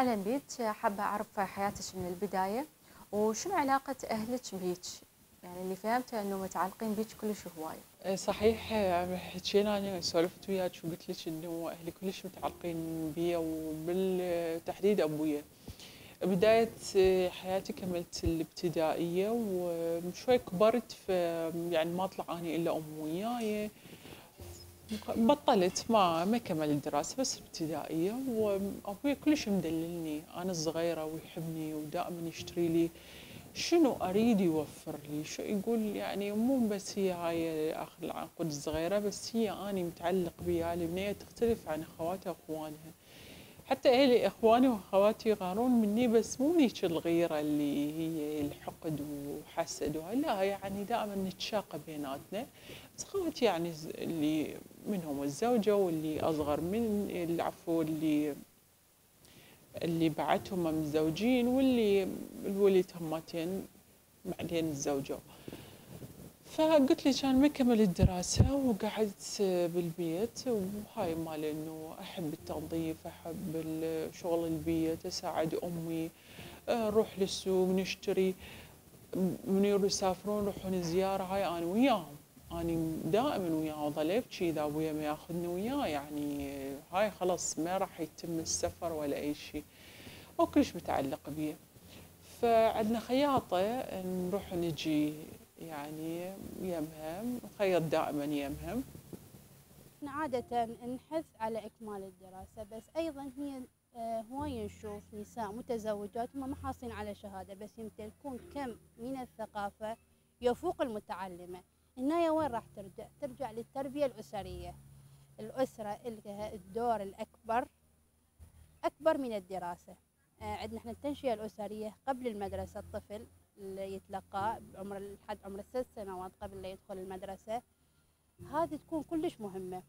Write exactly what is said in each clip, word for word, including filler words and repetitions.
أهلا بيك. حابة أعرف حياتك من البداية وشنو علاقة أهلك بيك؟ يعني اللي فهمته أنه متعلقين بيك كلش هواية. صحيح حكينا، أنا سولفت وياك وقلت لك أنه أهلي كلش متعلقين بي، وبالتحديد أبويا. بداية حياتي كملت الابتدائية وشوي كبرت، يعني ما طلعاني إلا أم وياي، بطلت ما ما كملت الدراسة بس ابتدائية. وأبوي كلش مدللني أنا صغيرة ويحبني ودائما يشتري لي شنو أريد يوفر لي، شو يقول يعني مو بس هي هاي أخ العنقود الصغيرة، بس هي أنا متعلق بيها لأنها تختلف عن أخواتها وأخوانها. حتى أهلي إخواني وأخواتي يغارون مني، بس مو هيك الغيرة اللي هي الحقد وحسد وهلا، يعني دائما نتشاقى بيناتنا. بس أخواتي يعني اللي منهم الزوجة واللي أصغر من العفو اللي اللي بعتهم متزوجين واللي الولد همتين بعدين الزوجة. فقلت لي كان ما كملت الدراسة وقعدت بالبيت، وهاي مال انه احب التنظيف، احب شغل البيت، اساعد امي، نروح للسوق نشتري، من يسافرون يروحون زيارة هاي انا وياهم، انا دائما وياهم ظليت كذا ويا ما ياخذني وياه، يعني هاي خلاص ما راح يتم السفر ولا اي شيء، وكلش متعلق بيه. فعندنا خياطة نروح نجي يعني يمهم، نخيط دائما يمهم. احنا عادة نحث على إكمال الدراسة، بس أيضا هي هواية نشوف نساء متزوجات هم ما حاصلين على شهادة بس يمتلكون كم من الثقافة يفوق المتعلمة. هنا وين راح ترجع؟ ترجع للتربية الأسرية. الأسرة لها الدور الأكبر أكبر من الدراسة. عندنا احنا التنشئة الأسرية قبل المدرسة، الطفل اللي يتلقى بعمر لحد عمر الست سنوات قبل لا يدخل المدرسة، هذه تكون كلش مهمة.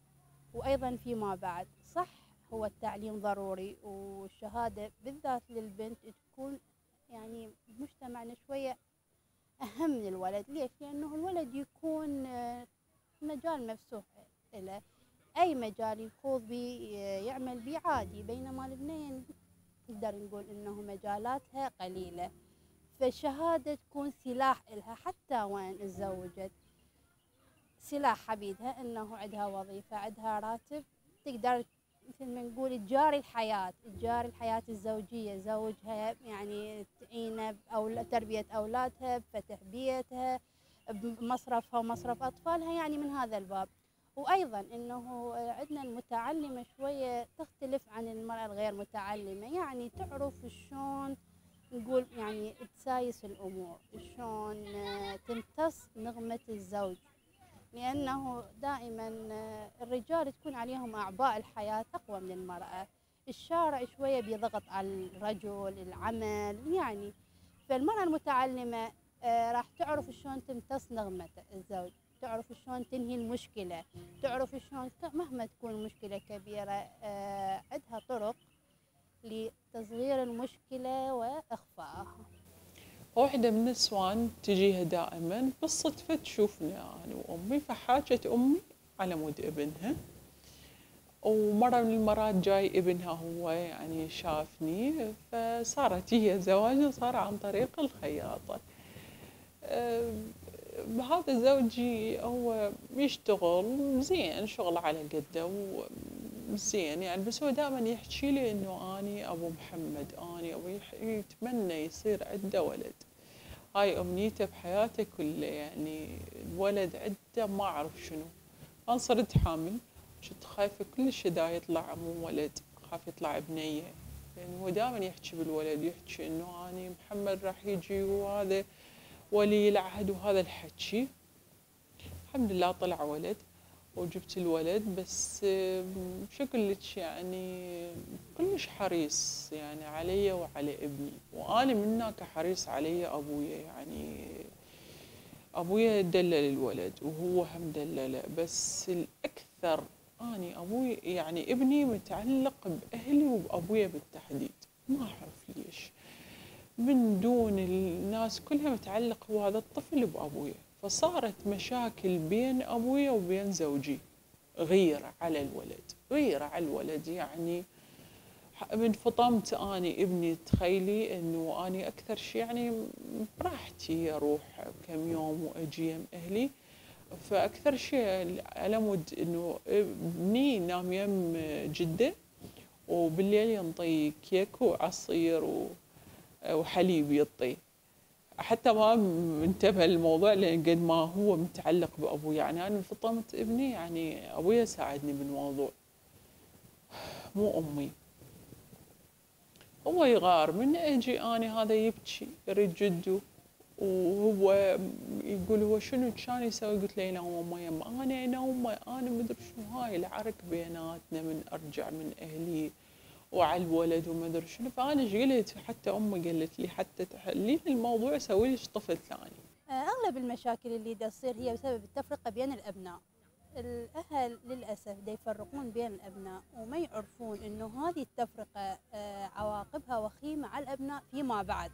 وأيضا فيما بعد صح هو التعليم ضروري، والشهادة بالذات للبنت تكون يعني مجتمعنا شوية أهم من الولد. ليش؟ لأنه الولد يكون مجال مفتوح له، أي مجال يخوض بيه يعمل بيه عادي، بينما البنين نقدر نقول إنه مجالاتها قليلة. فالشهادة تكون سلاح إلها حتى وين تزوجت، سلاح حبيبها إنه عندها وظيفة، عندها راتب، تقدر مثل ما نقول تجاري الحياة، تجاري الحياة الزوجية، زوجها يعني تعينه أو تربية أولادها، بفتح بيتها، بمصرفها ومصرف أطفالها، يعني من هذا الباب. وأيضا إنه عندنا المتعلمة شوية تختلف عن المرأة الغير متعلمة، يعني تعرف شلون نقول يعني تسايس الأمور، شلون تمتص نغمة الزوج، لأنه دائما الرجال تكون عليهم أعباء الحياة أقوى من المرأة، الشارع شوية بيضغط على الرجل، العمل يعني. فالمرأة المتعلمة راح تعرف شلون تمتص نغمة الزوج، تعرف شلون تنهي المشكلة، تعرف شلون مهما تكون مشكلة كبيرة عندها طرق لتصغير المشكلة وإخفائها. واحدة من النسوان تجيها دائما بالصدفة تشوفني أنا وأمي، فحاجت أمي على مود ابنها، ومرة من المرات جاي ابنها هو يعني شافني، فصارت هي زواجي صار عن طريق الخياطة. هذا زوجي هو يشتغل زين، شغل على قده زين يعني، بس هو دائما يحكي لي انه اني ابو محمد، اني ابو يتمنى يصير عنده ولد، هاي امنيته بحياته كله، يعني الولد عنده ما اعرف شنو. انا صرت حامل، كنت خايفه كلش دا يطلع مو ولد، خايفه يطلع بنيه، لان يعني هو دائما يحكي بالولد، يحكي انه اني محمد راح يجي وهذا ولي العهد وهذا الحكي. الحمد لله طلع ولد وجبت الولد، بس شكلك يعني كلش حريص يعني علي وعلى ابني، وأنا من حريص علي أبويا، يعني أبويا دلل الولد وهو هم دلله، بس الأكثر أنا أبوي يعني ابني متعلق بأهلي وبأبويا بالتحديد، ما أعرف ليش، من دون الناس كلها متعلق هو هذا الطفل بأبويا. فصارت مشاكل بين أبويا وبين زوجي، غيرة على الولد، غيرة على الولد، يعني من فطمت اني ابني، تخيلي انه اني اكثر شيء يعني براحتي اروح كم يوم واجي يم اهلي، فاكثر شيء على مود انه ابني ينام يم جده وبالليل ينطي كيك وعصير وحليب يطي، حتى ما انتبه الموضوع لان قد ما هو متعلق بابوي. يعني انا فطمت ابني يعني ابويا ساعدني بالموضوع مو امي. هو يغار من اجي انا هذا يبكي يريد جده، وهو يقول هو شنو كان يسوي؟ قلت له ينوم يمه، انا انومه، انا مدري شنو هاي العرك بيناتنا من ارجع من اهلي وعلى الولد ومدري شنو. فانا ايش قلت؟ حتى امي قالت لي حتى تحلين الموضوع سوي لك طفل ثاني. اغلب المشاكل اللي دا تصير هي بسبب التفرقه بين الابناء. الأهل للأسف دا يفرقون بين الأبناء وما يعرفون أنه هذه التفرقة عواقبها وخيمة على الأبناء فيما بعد.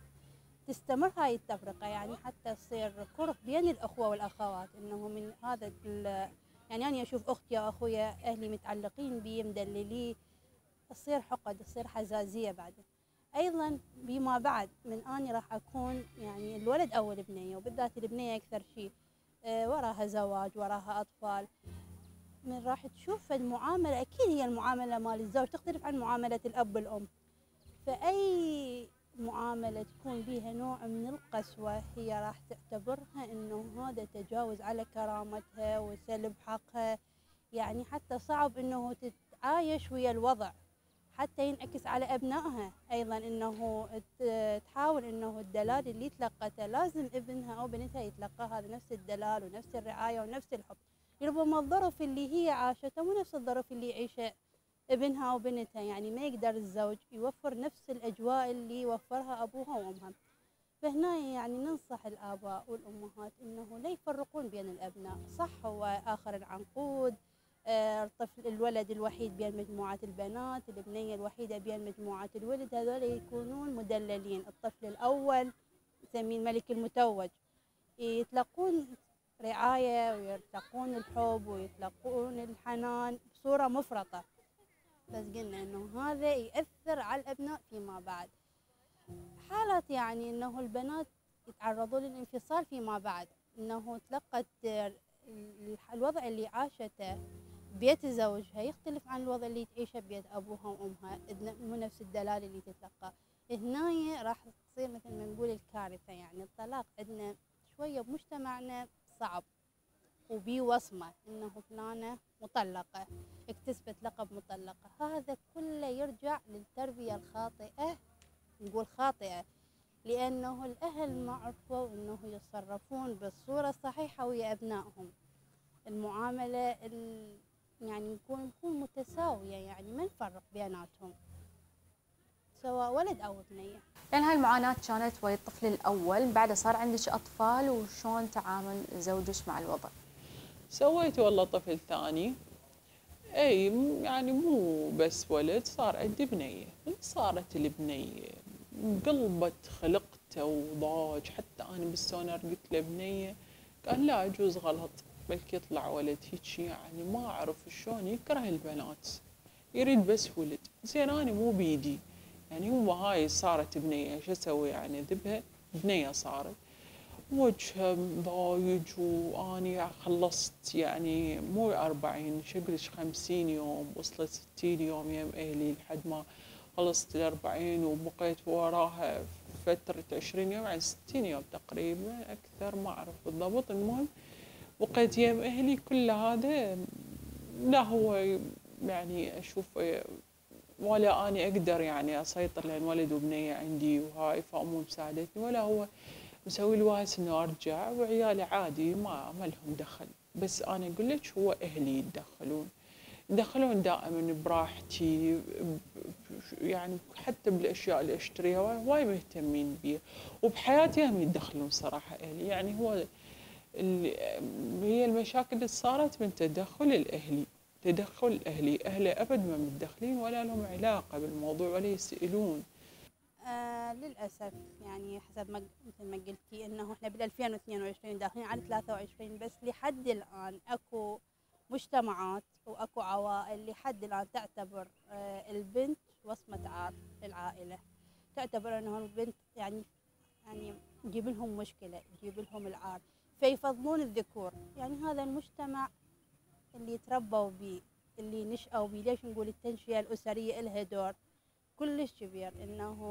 تستمر هاي التفرقة يعني حتى تصير كره بين الأخوة والأخوات، أنه من هذا يعني أنا أشوف أختي وأخويا أهلي متعلقين بي مدللي، تصير حقد، تصير حزازية. بعدين أيضا بما بعد من أني راح أكون يعني الولد أو البنية، وبالذات البنية أكثر شيء وراها زواج وراها أطفال، من راح تشوف المعاملة أكيد هي المعاملة مال الزوج تختلف عن معاملة الأب والأم، فأي معاملة تكون بيها نوع من القسوة هي راح تعتبرها إنه هذا تجاوز على كرامتها وسلب حقها. يعني حتى صعب إنه تتعايش ويا الوضع، حتى ينعكس على أبنائها أيضا، إنه تحاول إنه الدلال اللي تلقته لازم ابنها أو بنتها يتلقى هذا نفس الدلال ونفس الرعاية ونفس الحب. ربما الظرف اللي هي عاشته مو نفس الظرف اللي يعيشه ابنها أو بنتها، يعني ما يقدر الزوج يوفر نفس الأجواء اللي وفرها أبوها وأمها. فهنا يعني ننصح الآباء والأمهات إنه لا يفرقون بين الأبناء. صح هو آخر العنقود الطفل الولد الوحيد بين مجموعة البنات، البنية الوحيدة بين مجموعة الولد، هذول يكونون مدللين. الطفل الأول يسميه الملك المتوج، يتلقون رعاية ويتلقون الحب ويتلقون الحنان بصورة مفرطة، بس قلنا إنه هذا يأثر على الأبناء فيما بعد. حالات يعني إنه البنات يتعرضون للانفصال فيما بعد، إنه تلقت الوضع اللي عاشته بيت زوجها يختلف عن الوضع اللي تعيشه بيت أبوها وأمها، مو نفس الدلال اللي تتلقى. هنا راح تصير مثل ما نقول الكارثة، يعني الطلاق عندنا شوية بمجتمعنا صعب وبي وصمة إنه فلانة مطلقة، اكتسبت لقب مطلقة. هذا كله يرجع للتربية الخاطئة، نقول خاطئة لأنه الأهل ما عرفوا أنه يتصرفون بالصورة الصحيحة ويا أبنائهم. المعاملة يعني نكون متساوية، يعني ما نفرق بيناتهم سواء ولد أو بنية. لأن هالمعاناة كانت ويا الطفل الأول، بعد صار عندك أطفال، وشون تعامل زوجك مع الوضع؟ سويت والله طفل ثاني، أي يعني مو بس ولد، صار عندي بنية. صارت البنية انقلبت خلقته وضاج، حتى انا بالسونار قلت له بنيه، قال لا يجوز غلط بلكي يطلع ولد هيك، يعني ما اعرف شلون يكره البنات يريد بس ولد. زين انا مو بيدي، يعني هو هاي صارت بنيه، شو اسوي يعني اذبها؟ بنيه صارت وجهها ضايج، واني خلصت يعني مو أربعين شقلش خمسين يوم، وصلت ستين يوم يم اهلي لحد ما خلصت الأربعين، وبقيت وراها فترة عشرين يوم عن ستين يوم تقريبا، أكثر ما أعرف بالضبط. المهم بقيت يم أهلي كل هذا، لا هو يعني أشوف ولا أنا أقدر يعني أسيطر، لأن ولد وبنية عندي وهاي فأمي مساعدتني، ولا هو مسوي الواس إنه أرجع وعيالي عادي ما ما لهم دخل. بس أنا أقول لك هو أهلي يتدخلون، يدخلون دائما براحتي، يعني حتى بالاشياء اللي اشتريها واي مهتمين بيها، وبحياتي هم يتدخلون صراحه اهلي. يعني هو هي المشاكل اللي صارت من تدخل الاهلي، تدخل اهلي، اهله ابد ما متدخلين ولا لهم علاقه بالموضوع ولا يسالون. آه للاسف يعني حسب ما مثل ما قلتي انه احنا بال ألفين واثنين وعشرين داخلين على ثلاثة وعشرين، بس لحد الان اكو مجتمعات واكو عوائل لحد الان تعتبر البنت وصمة عار للعائلة. تعتبر انهم البنت يعني يعني تجيب لهم مشكلة، تجيب لهم العار، فيفضلون الذكور. يعني هذا المجتمع اللي تربوا به، اللي نشأوا به، ليش نقول التنشئة الأسرية لها دور كلش كبير، انه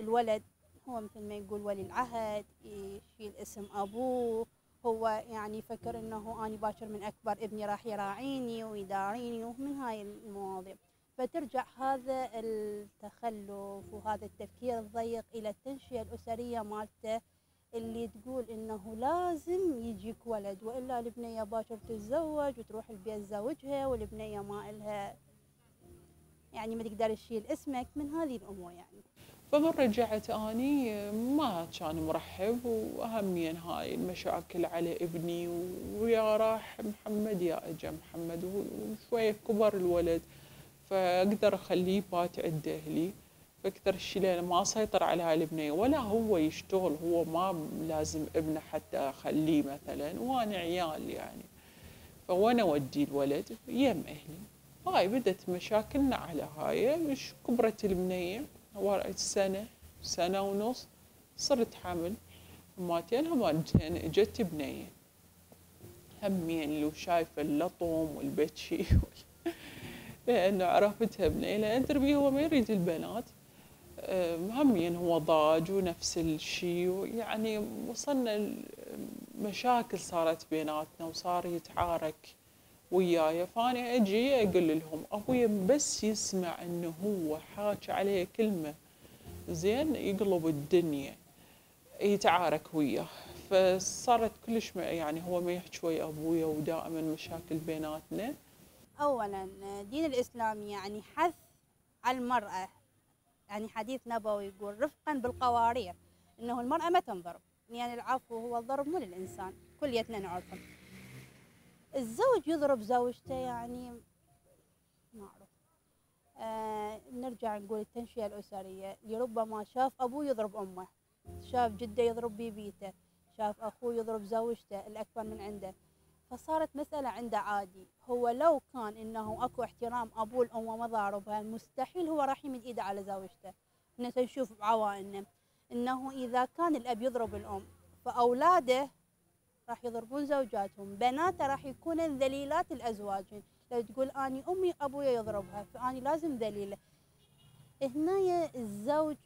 الولد هو مثل ما يقول ولي العهد، يشيل اسم ابوه، هو يعني يفكر انه انا باكر من اكبر ابني راح يراعيني ويداريني ومن هاي المواضيع. فترجع هذا التخلف وهذا التفكير الضيق الى التنشئة الأسرية مالته، اللي تقول انه لازم يجيك ولد والا البنيه باكر تتزوج وتروح البيت زوجها والبنيه ما الها يعني ما تقدر تشيل اسمك، من هذه الامور يعني. فمن رجعت اني ما كان مرحب، واهمين هاي المشاكل على ابني، ويا راح محمد يا اجا محمد، وشويه كبر الولد فاقدر اخليه بات عند اهلي. فاكثر شيء لأنه ما سيطر على هاي البنيه ولا هو يشتغل، هو ما لازم ابنه حتى اخليه مثلا، وانا عيال يعني، فوانا اودي الولد يم اهلي. هاي بدت مشاكلنا على هاي. مش كبرت البنيه ورقت سنه سنه ونص، صرت حامل ماتين هماتين، اجت بنيه همين لو شايفه اللطم والبتشي لانه عرفتها بنيه، لان تربيه هو ما يريد البنات. همين هو ضاج ونفس الشيء، يعني وصلنا مشاكل صارت بيناتنا وصار يتعارك وياي. فانا اجي اقول لهم ابويا بس يسمع انه هو حاكي عليه كلمه زين يقلب الدنيا، يتعارك وياه. فصارت كلش يعني هو ما يحكي ويا ابويا، ودائما مشاكل بيناتنا. اولا دين الاسلام يعني حث على المراه، يعني حديث نبوي يقول رفقا بالقوارير، انه المراه ما تنضرب، يعني العفو هو الضرب مو للانسان، كليتنا نعرفه. الزوج يضرب زوجته يعني ما اعرف. آه نرجع نقول التنشئه الاسريه، لربما شاف ابوه يضرب امه، شاف جده يضرب بيبيته، شاف اخوه يضرب زوجته الاكبر من عنده، فصارت مساله عنده عادي. هو لو كان انه اكو احترام ابوه لامه ما ضاربها، مستحيل هو راح يمد ايده على زوجته. احنا نشوف بعوائلنا انه اذا كان الاب يضرب الام فاولاده راح يضربون زوجاتهم، بناته راح يكونن ذليلات الازواج. لو تقول اني امي ابويا يضربها فاني لازم ذليله. هنا الزوج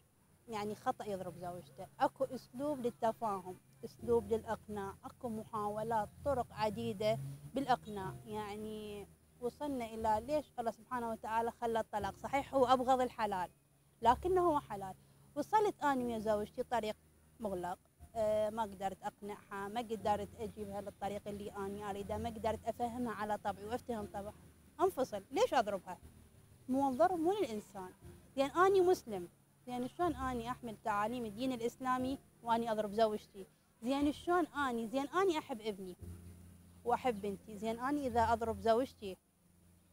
يعني خطا يضرب زوجته، اكو اسلوب للتفاهم، اسلوب للاقناع، اكو محاولات طرق عديده بالاقناع. يعني وصلنا الى ليش الله سبحانه وتعالى خلى الطلاق، صحيح هو ابغض الحلال لكنه هو حلال. وصلت اني ويا زوجتي طريق مغلق، أه ما قدرت اقنعها، ما قدرت اجيبها للطريق اللي انا اريده، ما قدرت افهمها على طبعي وافتهم طبعها، انفصل. ليش اضربها؟ مو الضرب مو للانسان، لان اني مسلم، زين شلون اني احمل تعاليم الدين الاسلامي واني اضرب زوجتي؟ زين شلون اني زين اني احب ابني واحب بنتي، زين اني اذا اضرب زوجتي؟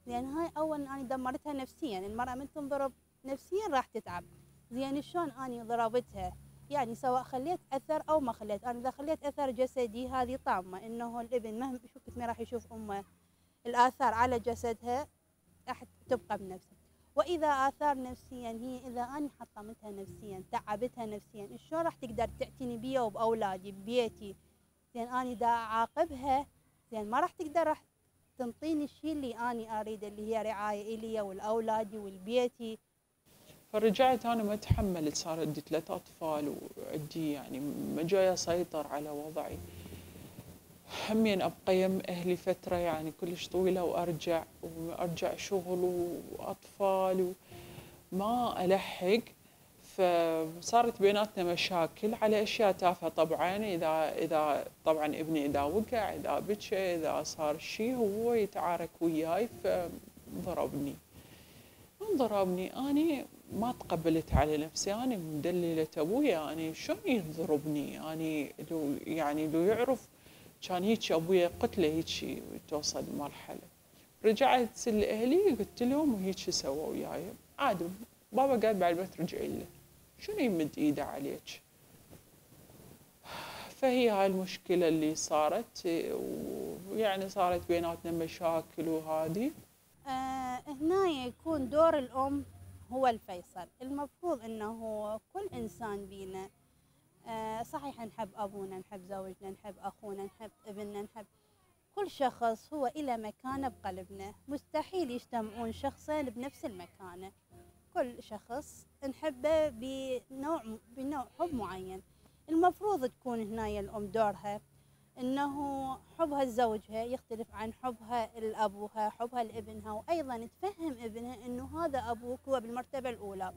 زين هاي اول اني دمرتها نفسيا، المراه من تنضرب نفسيا راح تتعب. زين شلون اني ضربتها؟ يعني سواء خليت اثر او ما خليت، انا اذا خليت اثر جسدي هذه طامه، انه الابن مهما شفت ما راح يشوف امه الاثار على جسدها، راح تبقى بنفسها. واذا اثار نفسيا هي، اذا انا حطمتها نفسيا، تعبتها نفسيا، شلون راح تقدر تعتني بي وباولادي ببيتي؟ زين انا دا اعاقبها، زين ما راح تقدر، راح تنطيني الشيء اللي انا اريده اللي هي رعايه الي ولاولادي ولبيتي. فرجعت انا ما تحملت، صار عندي ثلاث اطفال وعندي يعني ما جايه اسيطر على وضعي. همين ابقى يم اهلي فتره يعني كلش طويله، وارجع وارجع شغل واطفال وما الحق. فصارت بيناتنا مشاكل على اشياء تافهه طبعا، اذا اذا طبعا ابني اذا وقع، اذا بكى، اذا صار شيء هو يتعارك وياي فضربني. من ضربني اني ما تقبلت على نفسي، انا مدلله ابويا، انا شلون يضربني؟ اني لو يعني لو يعرف كان هيك ابويا قتله هيك توصل مرحله. رجعت لاهلي قلت لهم وهيك سووا وياي، عادي بابا قال بعد ما ترجعي له، شنو يمد ايده عليك؟ فهي هاي المشكله اللي صارت، ويعني صارت بيناتنا مشاكل وهذه. آه هنا يكون دور الأم هو الفيصل. المفروض أنه كل إنسان بينا آه صحيح نحب أبونا، نحب زوجنا، نحب أخونا، نحب ابننا، نحب كل شخص هو إلى مكانه بقلبنا. مستحيل يجتمعون شخصين بنفس المكانة. كل شخص نحبه بنوع بنوع حب معين. المفروض تكون هنايا الأم دورها أنه حبها لزوجها يختلف عن حبها لأبوها، حبها لابنها، وأيضا تفهم ابنها أنه هذا أبوك هو بالمرتبة الأولى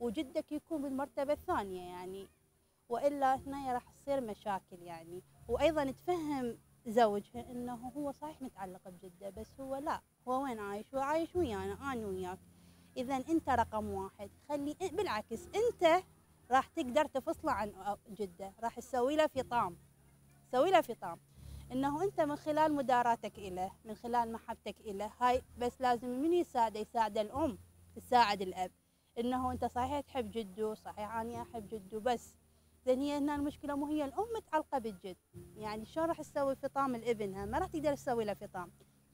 وجدك يكون بالمرتبة الثانية يعني، وإلا هنايا راح تصير مشاكل يعني. وأيضا تفهم زوجها أنه هو صحيح متعلق بجده، بس هو لا، هو وين عايش؟ هو عايش ويانا، أنا وياك. إذا أنت رقم واحد، خلي بالعكس أنت راح تقدر تفصله عن جده، راح تسوي له فطام، سوي له فطام، أنه أنت من خلال مداراتك إله، من خلال محبتك إله، هاي بس لازم من يساعده؟ يساعده الأم، تساعد الأب، أنه أنت صحيح تحب جده، صحيح أنا أحب جده، بس لأن هي هنا المشكلة مو هي الأم متعلقة بالجد، يعني شلون راح تسوي فطام لابنها؟ ما راح تقدر تسوي له فطام،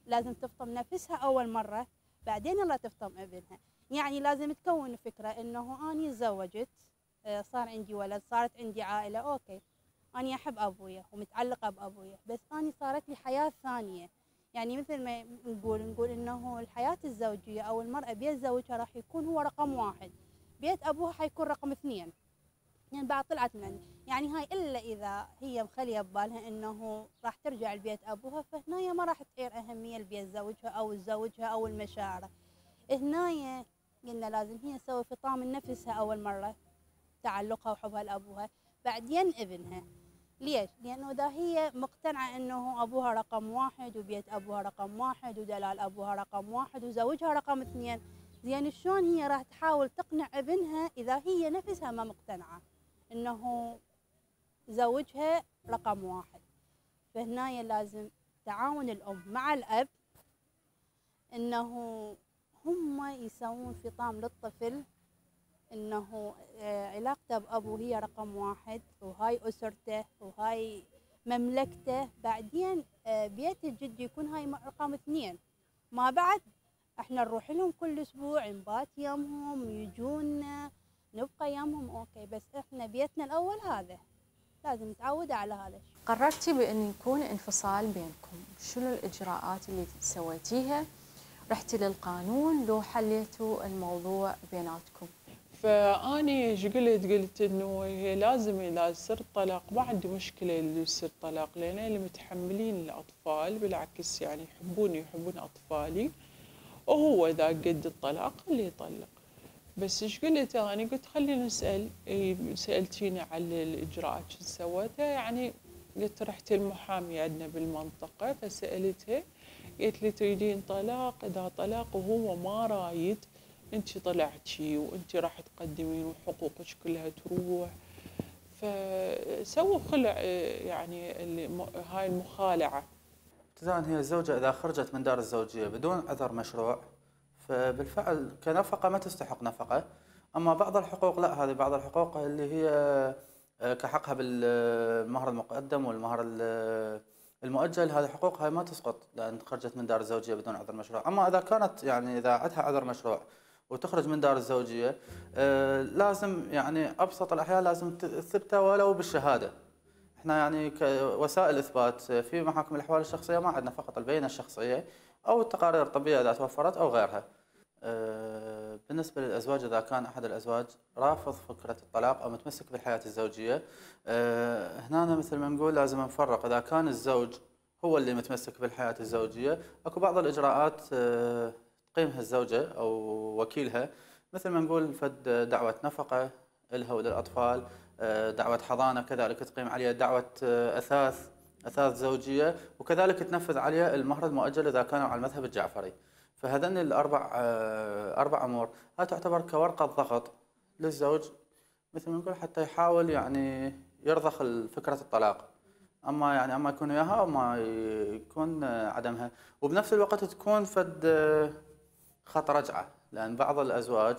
لازم تفطم نفسها أول مرة، بعدين الله تفطم ابنها. يعني لازم تكون فكرة أنه أنا تزوجت، صار عندي ولد، صارت عندي عائلة، أوكي أنا أحب أبويا ومتعلقة بأبويا، بس أنا صارت لي حياة ثانية. يعني مثل ما نقول نقول أنه الحياة الزوجية أو المرأة بيت زوجها راح يكون هو رقم واحد، بيت أبوها حيكون رقم اثنين، يعني بعد طلعت من عندي. يعني هاي إلا إذا هي مخلية ببالها أنه راح ترجع لبيت أبوها، فهنايا ما راح تعير أهمية لبيت زوجها أو زوجها أو المشاعر. هنايا قلنا لازم هي تسوي فطام لنفسها أول مرة، تعلقها وحبها لأبوها، بعدين ابنها. ليش؟ لأنه ده هي مقتنعة أنه أبوها رقم واحد وبيت أبوها رقم واحد ودلال أبوها رقم واحد وزوجها رقم اثنين، زين شلون هي راح تحاول تقنع ابنها إذا هي نفسها ما مقتنعة أنه زوجها رقم واحد؟ فهنايا لازم تعاون الأم مع الأب أنه هم يسوون فطام للطفل أنه علاقته بأبوه هي رقم واحد، وهاي أسرته وهاي مملكته، بعدين بيت الجد يكون هاي رقم اثنين. ما بعد احنا نروح لهم كل أسبوع، نبات يمهم، يجونا، نبقى يمهم، أوكي، بس احنا بيتنا الأول هذا، لازم نتعود على هذا. قررتي بأن يكون انفصال بينكم، شنو الإجراءات اللي سويتيها؟ رحتي للقانون لو حليتوا الموضوع بيناتكم؟ فأني ايش قلت؟ قلت انه هي لازم اذا صار طلاق، ما عندي مشكله اللي يصير طلاق، لان اللي متحملين الاطفال بالعكس يعني يحبوني ويحبون اطفالي، وهو اذا قد الطلاق اللي يطلق. بس ايش قلت؟ انا قلت خلينا نسال. سالتيني على الاجراءات شو سويتها، يعني قلت رحت المحامي عندنا بالمنطقه، فسالتها قلت لي تريدين طلاق؟ اذا طلاق وهو ما رايد، انت طلعتي وانت راح تقدمين وحقوقك كلها تروح. فسووا خلع يعني هاي المخالعه. ابتداء هي الزوجه اذا خرجت من دار الزوجيه بدون عذر مشروع فبالفعل كنفقه ما تستحق نفقه، اما بعض الحقوق لا، هذه بعض الحقوق اللي هي كحقها بالمهر المقدم والمهر المؤجل، هذه حقوقها ما تسقط لان خرجت من دار الزوجيه بدون عذر مشروع. اما اذا كانت يعني اذا عندها عذر مشروع وتخرج من دار الزوجيه آه لازم يعني ابسط الاحيان لازم تثبتها ولو بالشهاده. احنا يعني كوسائل اثبات في محاكم الاحوال الشخصيه ما عندنا، فقط البينه الشخصيه او التقارير الطبيه اذا توفرت او غيرها. آه بالنسبه للازواج اذا كان احد الازواج رافض فكره الطلاق او متمسك بالحياه الزوجيه، آه هنا مثل ما نقول لازم نفرق. اذا كان الزوج هو اللي متمسك بالحياه الزوجيه اكو بعض الاجراءات آه تقيمها الزوجة أو وكيلها، مثل ما نقول فد دعوة نفقة لها وللأطفال، دعوة حضانة كذلك تقيم عليها، دعوة أثاث أثاث زوجية، وكذلك تنفذ عليها المهر المؤجل إذا كانوا على المذهب الجعفري. فهذن الأربع أربع أمور هاي تعتبر كورقة ضغط للزوج مثل ما نقول حتى يحاول يعني يرضخ فكرة الطلاق، اما يعني اما يكون وياها او ما يكون عدمها. وبنفس الوقت تكون فد خط رجعه، لان بعض الازواج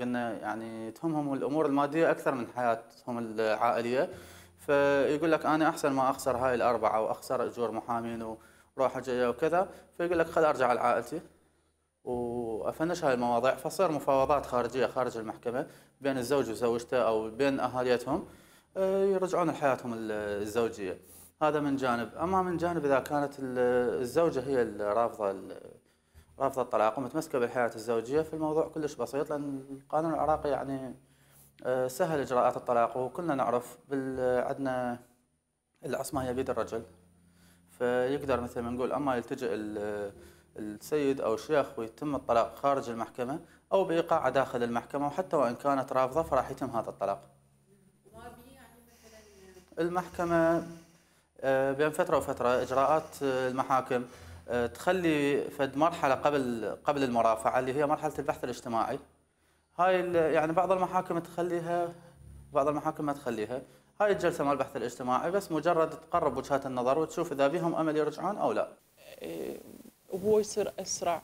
قلنا يعني تهمهم الامور الماديه اكثر من حياتهم العائليه، فيقول لك انا احسن ما اخسر هاي الاربعه واخسر اجور محامين وروحه جايه وكذا، فيقول لك خل ارجع لعائلتي وافنش هاي المواضيع، فصار مفاوضات خارجيه خارج المحكمه بين الزوج وزوجته او بين اهاليتهم يرجعون لحياتهم الزوجيه. هذا من جانب، اما من جانب اذا كانت الزوجه هي الرافضه رافضه الطلاق ومتمسكه بالحياه الزوجيه فالموضوع كلش بسيط، لان القانون العراقي يعني سهل اجراءات الطلاق، وكلنا نعرف عندنا العصمه هي بيد الرجل، فيقدر مثل ما نقول اما يلتجئ السيد او الشيخ ويتم الطلاق خارج المحكمه او بايقاع داخل المحكمه، وحتى وان كانت رافضه فراح يتم هذا الطلاق. وما بي يعني مثلا المحكمه بين فتره وفتره اجراءات المحاكم تخلي فد مرحله قبل قبل المرافعه اللي هي مرحله البحث الاجتماعي. هاي يعني بعض المحاكم تخليها، بعض المحاكم ما تخليها. هاي الجلسه مال البحث الاجتماعي بس مجرد تقرب وجهات النظر وتشوف اذا بيهم امل يرجعون او لا. هو يصير اسرع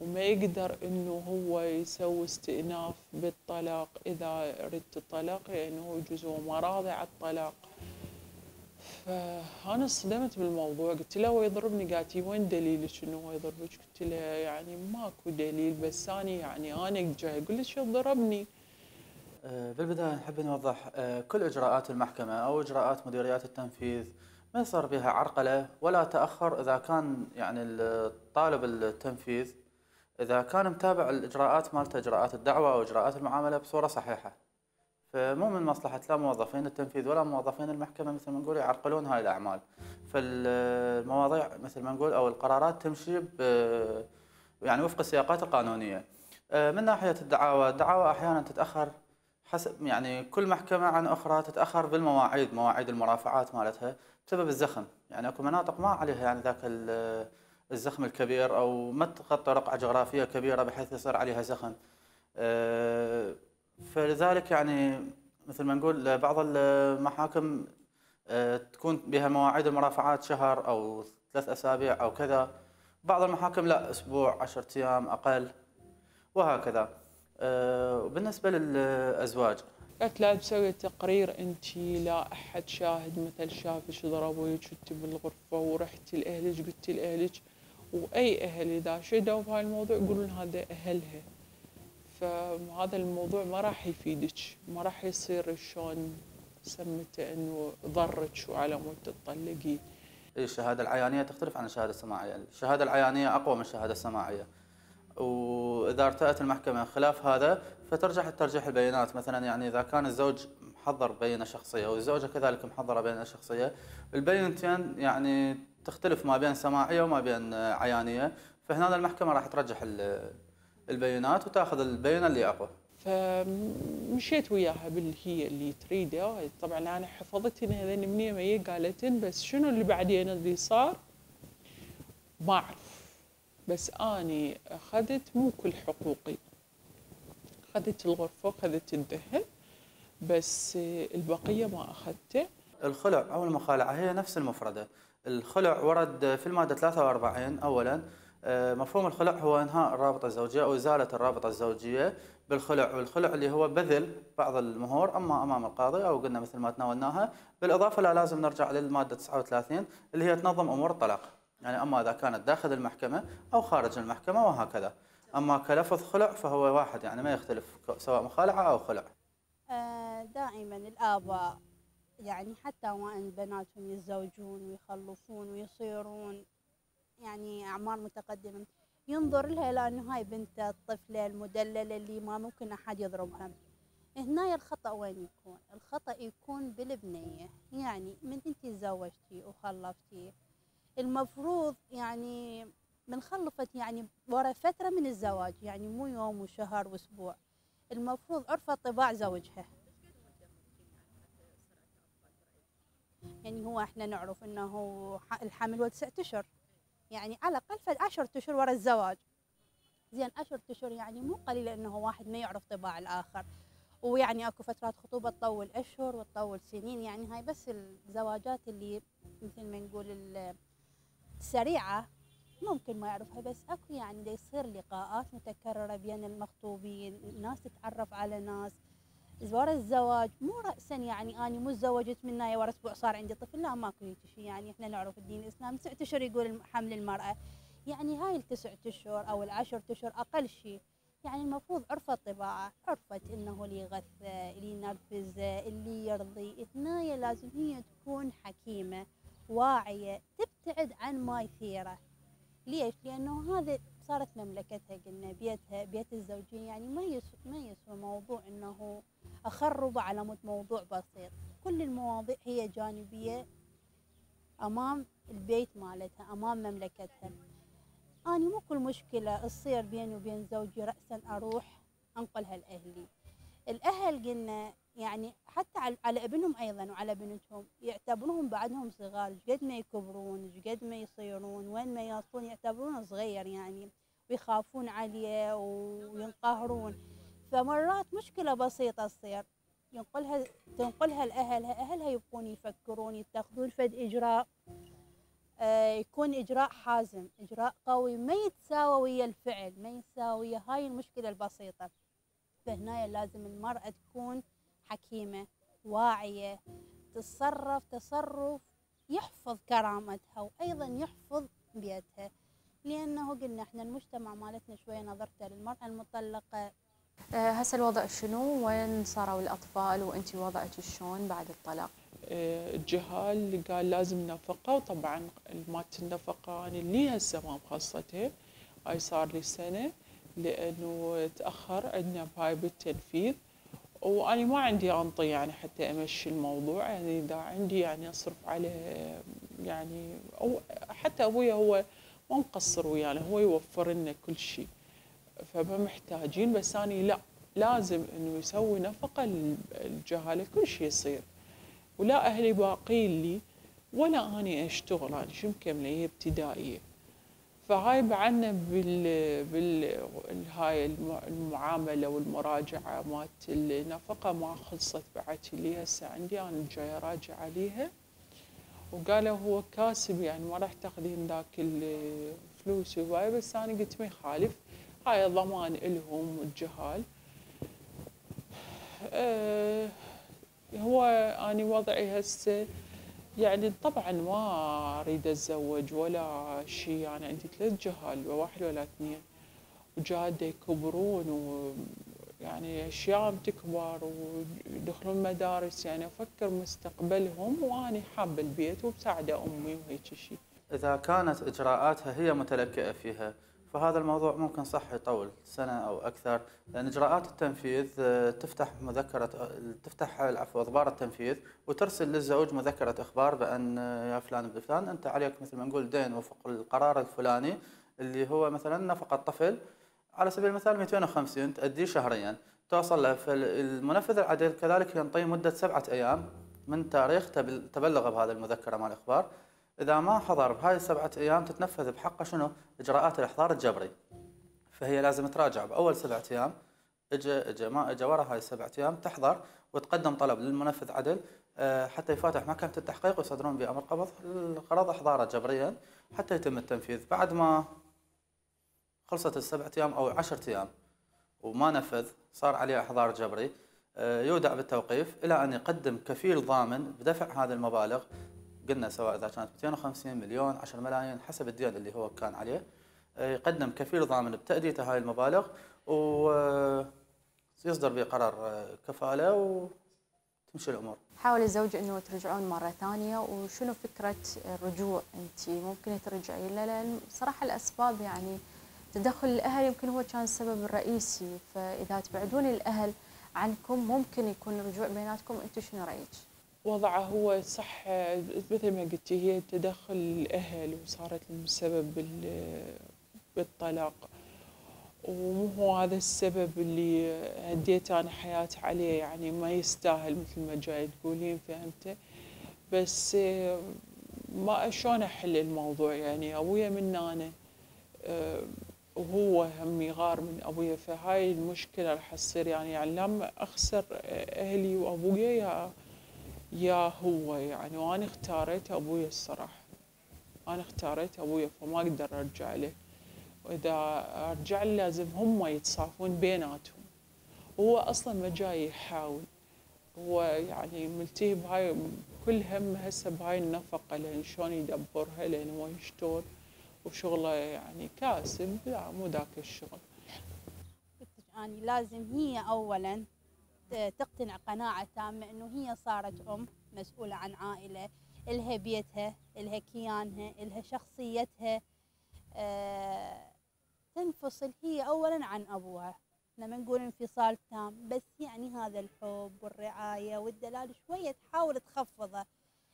وما يقدر انه هو يسوي استئناف بالطلاق اذا ردت الطلاق، لانه هو يجوز هو ما راضي على الطلاق. فانا صدمت بالموضوع، قلت له هو يضربني، قالت لي وين دليلك انه هو يضربك؟ قلت لها يعني ماكو دليل، بس اني يعني انا جاي اقول لك ضربني. بالبدايه نحب نوضح كل اجراءات المحكمه او اجراءات مديريات التنفيذ ما يصير بها عرقله ولا تاخر اذا كان يعني الطالب التنفيذ اذا كان متابع الاجراءات مالته، اجراءات الدعوه او اجراءات المعامله بصوره صحيحه. فمو من مصلحه لا موظفين التنفيذ ولا موظفين المحكمه مثل ما نقول يعرقلون هاي الاعمال. فالمواضيع مثل ما نقول او القرارات تمشي يعني وفق السياقات القانونيه. من ناحيه الدعاوى، الدعاوى احيانا تتاخر حسب يعني كل محكمه عن اخرى، تتاخر بالمواعيد، مواعيد المرافعات مالتها بسبب الزخم. يعني اكو مناطق ما عليها يعني ذاك الزخم الكبير او ما تغطي رقعه جغرافيه كبيره بحيث يصير عليها زخم. فلذلك يعني مثل ما نقول بعض المحاكم تكون بها مواعيد المرافعات شهر او ثلاث اسابيع او كذا، بعض المحاكم لا، اسبوع، عشرة ايام، اقل، وهكذا. وبالنسبه للازواج قالت لا تسوي تقرير انت، لا احد شاهد مثل شافك ضربوك، كنت بالغرفه ورحتي لاهلك قلتي لاهلك، واي اهل اذا شدوا بهاي الموضوع يقولون هذا اهلها، فهذا الموضوع ما راح يفيدك، ما راح يصير شلون سمته انه ضرك وعلى مود تطلقي. الشهاده العيانيه تختلف عن الشهاده السماعيه، الشهاده العيانيه اقوى من الشهاده السماعيه. واذا ارتأت المحكمه خلاف هذا فترجع لترجيح البينات، مثلا يعني اذا كان الزوج محضر بينه شخصيه والزوجه كذلك محضره بينه شخصيه، البينتين يعني تختلف ما بين سماعيه وما بين عيانيه، فهنا المحكمه راح ترجح البينات وتاخذ البينه اللي اقوى. فمشيت وياها بالهي اللي تريده، طبعا انا حفظتهن هذين منين ما هي قالتن، بس شنو اللي بعدين اللي صار ما اعرف، بس اني اخذت مو كل حقوقي، اخذت الغرفه واخذت الذهب بس البقيه ما اخذته. الخلع او المخالعه هي نفس المفرده. الخلع ورد في الماده ثلاثة وأربعين. اولا مفهوم الخلع هو انهاء الرابطه الزوجيه او ازاله الرابطه الزوجيه بالخلع، والخلع اللي هو بذل بعض المهور اما امام القاضي او قلنا مثل ما تناولناها، بالاضافه لا لازم نرجع للماده تسعة وثلاثين اللي هي تنظم امور الطلاق، يعني اما اذا كانت داخل المحكمه او خارج المحكمه وهكذا. اما كلفظ خلع فهو واحد، يعني ما يختلف سواء مخالعه او خلع. دائما الاباء يعني حتى وان بناتهم يتزوجون ويخلصون ويصيرون يعني اعمار متقدمه ينظر لها لانه هاي بنته، الطفله المدلله اللي ما ممكن احد يضربها. هنا الخطا وين يكون؟ الخطا يكون بالبنيه، يعني من انت تزوجتي وخلفتي المفروض يعني من خلفت يعني ورا فتره من الزواج، يعني مو يوم وشهر واسبوع، المفروض عرفت طباع زوجها. يعني هو احنا نعرف انه الحمل هو تسعة اشهر، يعني على الاقل فد عشرة اشهر ورا الزواج. زين عشرة اشهر يعني مو قليله انه واحد ما يعرف طباع الاخر، ويعني اكو فترات خطوبه تطول اشهر وتطول سنين، يعني هاي بس الزواجات اللي مثل ما نقول السريعه ممكن ما يعرفها، بس اكو يعني يصير لقاءات متكرره بين المخطوبين، ناس تتعرف على ناس ورا الزواج، مو راسا يعني اني مو تزوجت منها ورا اسبوع صار عندي طفل، لا ماكو هيك شيء. يعني احنا نعرف الدين الاسلامي تسعة اشهر يقول حمل المراه، يعني هاي التسعة اشهر او العشرة اشهر اقل شيء، يعني المفروض عرفت الطباعه، عرفت انه اللي يغث اللي ينرفز اللي يرضي ثنايا لازم هي تكون حكيمه واعيه، تبتعد عن ما يثيره. ليش؟ لانه هذا صارت مملكتها، قلنا بيتها، بيت الزوجين، يعني ما يسوى ما يسوى موضوع انه اخربه على مود موضوع بسيط. كل المواضيع هي جانبيه امام البيت مالتها، امام مملكتها. أنا مو كل مشكلة تصير بيني وبين زوجي رأساً أروح أنقلها لأهلي. الأهل قلنا يعني حتى على ابنهم أيضاً وعلى بنتهم يعتبرهم بعدهم صغار، قد ما يكبرون قد ما يصيرون وين ما يصلون يعتبرونه صغير يعني، ويخافون عليه وينقهرون. فمرات مشكلة بسيطة تصير ينقلها تنقلها لأهلها، أهلها يبقون يفكرون، يتخذون فد إجراء، يكون إجراء حازم، إجراء قوي، ما يتساوى ويا الفعل، ما يتساوى ويا هاي المشكلة البسيطة. فهنا لازم المرأة تكون حكيمة واعية، تتصرف تصرف يحفظ كرامتها وأيضا يحفظ بيتها، لأنه قلنا إحنا المجتمع مالتنا شوية نظرته للمرأة المطلقة. هسه الوضع شنو؟ وين صاروا الأطفال وأنتي وضعك شلون بعد الطلاق؟ الجهال قال لازم نفقه، وطبعا مالت النفقه انا اللي هسه ما مخصصتها، هاي صار لي سنه لانه تاخر عندنا بهاي بالتنفيذ، واني ما عندي انطي يعني حتى امشي الموضوع، يعني اذا عندي يعني اصرف عليه يعني، او حتى ابويا هو ما مقصر ويانا، هو يوفر لنا كل شيء فما محتاجين، بس اني لا لازم انه يسوي نفقه للجهاله كل شيء يصير. ولا أهلي باقين لي ولا أني أشتغل، أنا يعني شو مكملة هي ابتدائية، فهاي بعنا بال بالهاي المعاملة والمراجعة مالت النفقة ما خلصت بعد لي هسه عندي، أنا جاية راجعة عليها. وقالوا هو كاسب يعني ما راح تاخذين ذاك الفلوس وهاي، بس أنا قلت ما يخالف، هاي الضمان إلهم والجهال. أه هو أنا وضعي هسه يعني طبعاً ما أريد أتزوج ولا شيء، أنا يعني عندي ثلاث جهال، واحد ولا اثنين، وجادة يكبرون ويعني أشياء تكبر ويدخلون مدارس، يعني أفكر مستقبلهم، وأنا حابة البيت وبساعدة أمي وهيك شيء. إذا كانت إجراءاتها هي متلكئة فيها فهذا الموضوع ممكن صح يطول سنة أو أكثر، لأن إجراءات التنفيذ تفتح مذكرة تفتح العفو إخبار التنفيذ وترسل للزوج مذكرة إخبار بأن يا فلان ابن فلان أنت عليك مثل ما نقول دين وفق القرار الفلاني اللي هو مثلا نفقة طفل على سبيل المثال مئتين وخمسين تؤديه شهريا توصل له، فالمنفذ العدل كذلك ينطي مدة سبعة أيام من تاريخ تبلغ بهذا المذكرة مع الإخبار. إذا ما حضر بهاي السبعة أيام تتنفذ بحقه شنو؟ إجراءات الإحضار الجبري. فهي لازم تراجع بأول سبعة أيام، إجا إجا ما إجا ورا هاي السبعة أيام تحضر وتقدم طلب للمنفذ عدل حتى يفاتح محكمة التحقيق ويصدرون بأمر قبض القرض إحضاره جبريا حتى يتم التنفيذ. بعد ما خلصت السبعة أيام أو عشرة أيام وما نفذ صار عليه إحضار جبري، يودع بالتوقيف إلى أن يقدم كفيل ضامن بدفع هذه المبالغ، قلنا سواء اذا كانت مئتين وخمسين مليون عشرة ملايين حسب الدين اللي هو كان عليه، يقدم كفيل ضامن بتأديته هاي المبالغ ويصدر به قرار كفاله وتمشي الامور. حاول الزوج انه ترجعون مره ثانيه، وشنو فكره الرجوع انت ممكن ترجعي له؟ لان صراحه الاسباب يعني تدخل الاهل يمكن هو كان السبب الرئيسي، فاذا تبعدون الاهل عنكم ممكن يكون الرجوع بيناتكم، انت شنو رايك؟ وضعه هو صح مثل ما قلتي، هي تدخل الأهل وصارت السبب بالطلاق، ومو هو هذا السبب اللي هديت أنا حياتي عليه، يعني ما يستاهل مثل ما جاي تقولين، فهمته؟ بس ما شلون أحل الموضوع، يعني أبويا من أنا وهو هم يغار من أبويا، فهاي المشكلة راح تصير يعني, يعني لما أخسر أهلي وأبويا يا يا هو يعني، وانا اختاريت ابويا الصراحه، انا اختاريت ابويا فما اقدر ارجع له، واذا ارجع له لازم هم يتصافون بيناتهم، هو اصلا ما جاي يحاول، هو يعني ملتهي بهاي كل هم هسه بهاي النفقه لان شلون يدبرها لان هو يشتغل وشغله يعني كاسب، لا مو ذاك الشغل. يعني لازم هي اولا تقتنع قناعه تامه انه هي صارت ام مسؤوله عن عائله، الها بيتها، الها كيانها، الها شخصيتها. آه تنفصل هي اولا عن ابوها، لما نقول انفصال تام بس يعني هذا الحب والرعايه والدلال شويه تحاول تخفضه،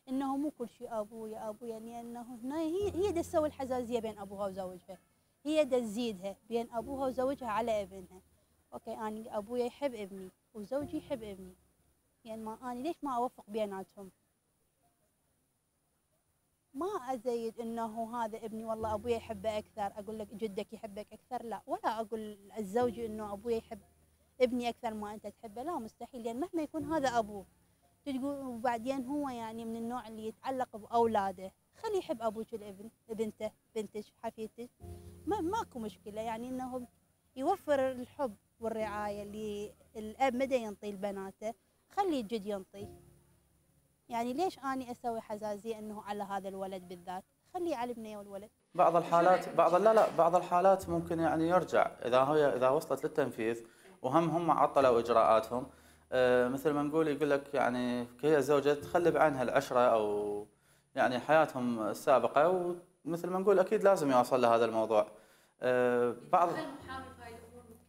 انه مو كل شيء ابويا ابويا، لانه هنا هي هي دا تسوي الحزازيه بين ابوها وزوجها، هي دا تزيدها بين ابوها وزوجها على ابنها. اوكي انا ابويا يحب ابني وزوجي يحب ابني، يعني ما انا ليش ما اوفق بيناتهم؟ ما ازيد انه هذا ابني والله ابويا يحبه اكثر، اقول لك جدك يحبك اكثر، لا، ولا اقول الزوجي انه ابويا يحب ابني اكثر ما انت تحبه، لا مستحيل، لان يعني مهما يكون هذا ابوه. تقول وبعدين هو يعني من النوع اللي يتعلق باولاده، خليه يحب ابوك الابن، بنته، بنتك، حفيدتك، ما ماكو مشكله، يعني انه يوفر الحب والرعايه اللي الاب مدى ينطي لبناته، خلي الجد ينطي. يعني ليش اني اسوي حزازيه انه على هذا الولد بالذات؟ خليه على ابني والولد. بعض الحالات بعض لا لا بعض الحالات ممكن يعني يرجع اذا هي اذا وصلت للتنفيذ وهم هم عطلوا اجراءاتهم. أه مثل ما نقول يقول لك يعني هي زوجة تخلب عنها العشره او يعني حياتهم السابقه، ومثل ما نقول اكيد لازم يوصل لهذا الموضوع. أه بعض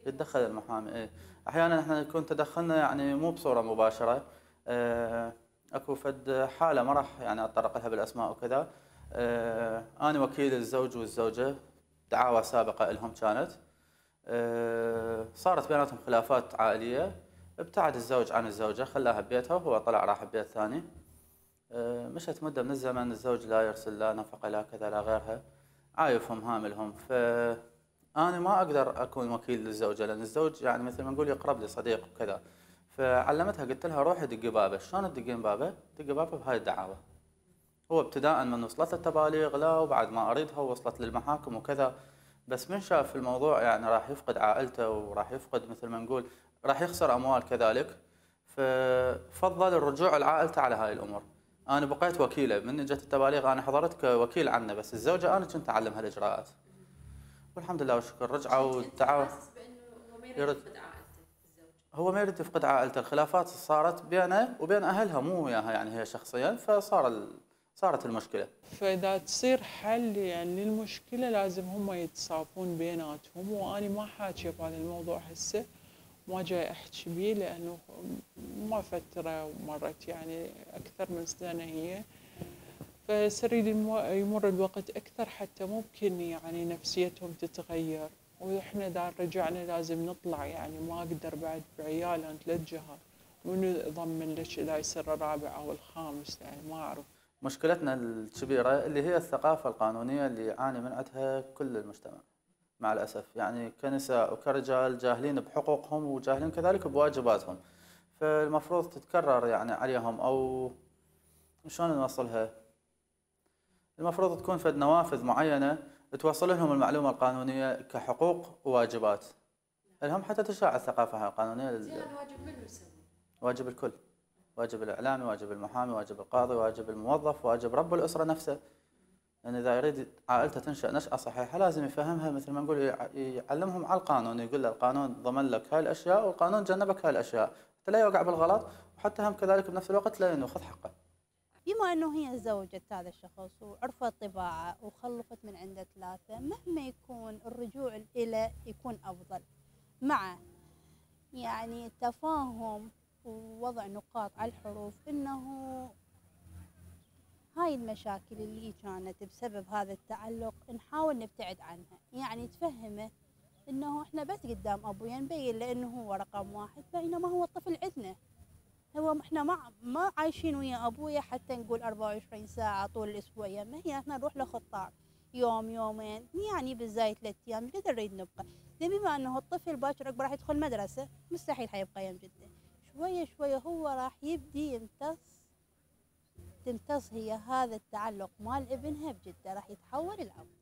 يتدخل المحامي، ايه احيانا احنا يكون تدخلنا يعني مو بصوره مباشره. أه اكو فد حاله ما راح يعني اتطرق لها بالاسماء وكذا. أه انا وكيل الزوج والزوجه دعاوى سابقه لهم كانت، أه صارت بيناتهم خلافات عائليه، ابتعد الزوج عن الزوجه خلاها ببيتها وهو طلع راح ببيت ثاني. أه مشت مده من الزمن الزوج لا يرسل لا نفقه لا كذا لا غيرها، عايفهم هاملهم، فانا ما اقدر اكون وكيل للزوجه لان الزوج يعني مثل ما نقول يقرب لي صديق وكذا. فعلمتها قلت لها روحي دقي بابه، شلون تدقين بابه؟ دقي بابه بهاي الدعاوى. هو ابتداء من وصلت التباليغ لا وبعد ما اريدها وصلت للمحاكم وكذا، بس من شاف الموضوع يعني راح يفقد عائلته وراح يفقد مثل ما نقول راح يخسر اموال كذلك، ففضل الرجوع لعائلته على هاي الامور. انا بقيت وكيله من جت التباليغ، انا حضرت كوكيل عنه بس الزوجه انا كنت اعلمها الاجراءات. والحمد لله والشكر رجعوا والتعاون. هو ما يريد يفقد عائلته، الخلافات صارت بينه وبين اهلها مو وياها يعني هي شخصيا، فصار صارت المشكله. فاذا تصير حل يعني للمشكله لازم هم يتصافون بيناتهم، واني ما حاكيه بهذا الموضوع هسه، ما جاي احكي بيه لانه ما فتره مرت يعني اكثر من سنه هي، فصار يمر الوقت اكثر حتى ممكن يعني نفسيتهم تتغير. واحنا اذا رجعنا لازم نطلع، يعني ما اقدر بعد بعيال عن ثلاث جهات، منو يضمن لك اذا يصير الرابع او الخامس؟ يعني ما اعرف. مشكلتنا الكبيره اللي هي الثقافه القانونيه اللي يعاني من عندها كل المجتمع مع الاسف، يعني كنساء وكرجال جاهلين بحقوقهم وجاهلين كذلك بواجباتهم، فالمفروض تتكرر يعني عليهم، او شلون نوصلها؟ المفروض تكون فد نوافذ معينه توصل لهم المعلومه القانونيه كحقوق وواجبات. الهم حتى تشاع الثقافه القانونيه. زين واجب منو يسوي؟ واجب الكل. واجب الاعلامي، واجب المحامي، واجب القاضي، واجب الموظف، واجب رب الاسره نفسه. لان اذا يريد عائلته تنشا نشاه صحيحه لازم يفهمها مثل ما نقول، يعلمهم على القانون، يقول له القانون ضمن لك هاي الاشياء والقانون جنبك هاي الاشياء، حتى لا يوقع بالغلط وحتى هم كذلك بنفس الوقت لا ياخذ حقه. بما انه هي زوجة هذا الشخص وعرفت طباعه وخلفت من عنده ثلاثه، مهما يكون الرجوع إلى يكون افضل، مع يعني تفاهم ووضع نقاط على الحروف انه هاي المشاكل اللي كانت بسبب هذا التعلق نحاول نبتعد عنها. يعني تفهمه انه احنا بس قدام ابويا نبين له انه هو رقم واحد، بينما هو الطفل عندنا، هو احنا ما ما عايشين ويا ابويا حتى نقول أربعة وعشرين ساعه طول الاسبوع يمه، هي احنا نروح له خطار يوم يومين يعني بالزايد ثلاث ايام، قد نريد نبقى. بما انه الطفل باكر راح يدخل مدرسه مستحيل حيبقى يم جده، شويه شويه هو راح يبدي يمتص تمتص هي هذا التعلق مال ابنها بجده، راح يتحول الاب.